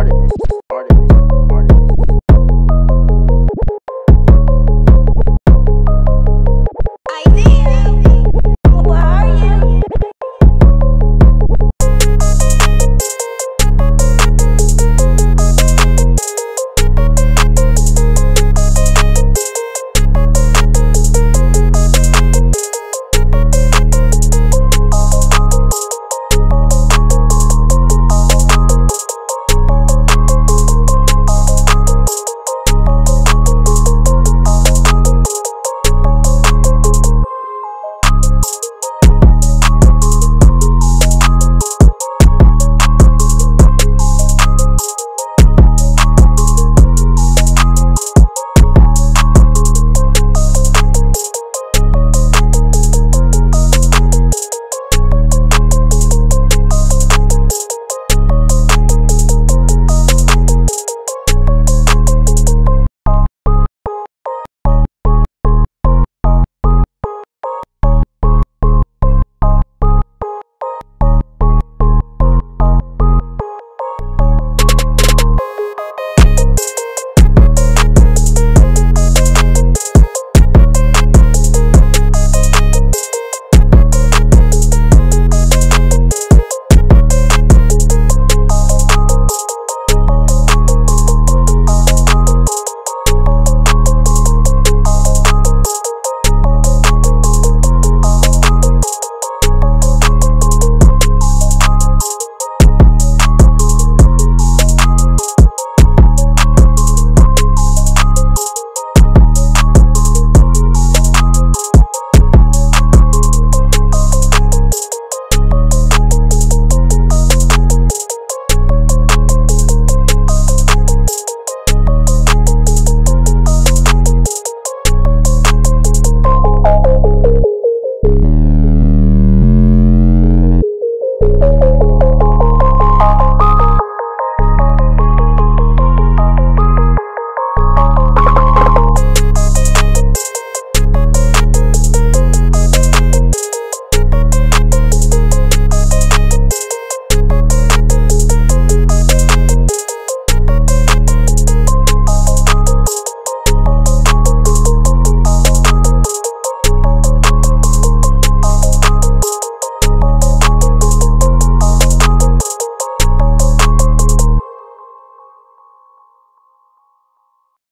artifices.